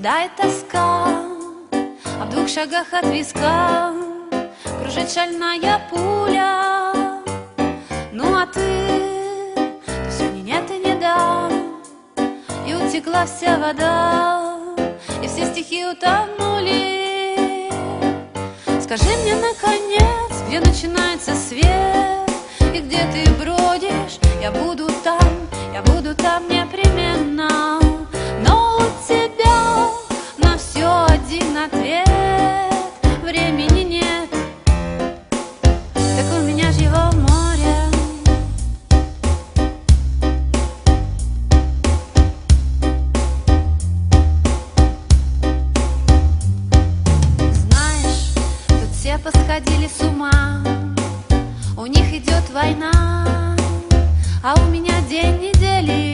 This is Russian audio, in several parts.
съедает тоска, а в двух шагах от виска кружит шальная пуля. Ну а ты все не нет и не да, и утекла вся вода, и все стихи утонули. Скажи мне, наконец, где начинается свет, и где ты бродишь, я буду там непременно. Но у тебя на все один ответ: времени нет. Так у меня же его море. Знаешь, тут все посходили с ума, у них идет война, а у меня день недели.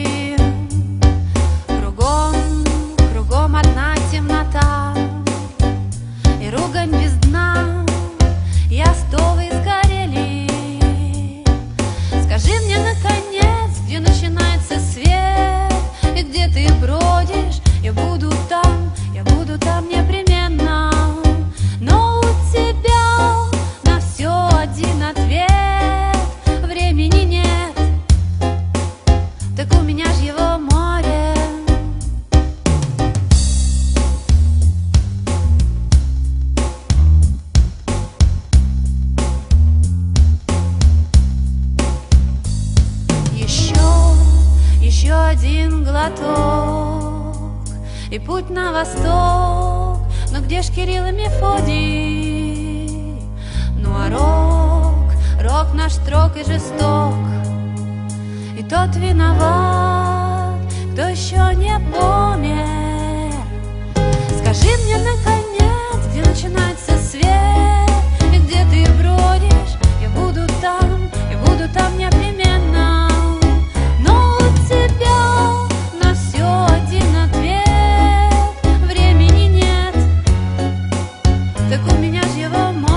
Кругом одна темнота и ругань без дна, и остовы сгорели. Скажи мне, наконец, где начинается свет, и где ты бродишь, я буду там непременно. Но у тебя на все один ответ: времени нет. Так у меня ж его море. Один глоток и путь на восток. Но где ж Кирилл и Мефодий? Ну а рок наш строг и жесток, и тот виноват, кто еще не помер. Скажи мне, наконец, где начинается свет, и где ты бродишь, я буду там непременно. Так у меня ж его мало.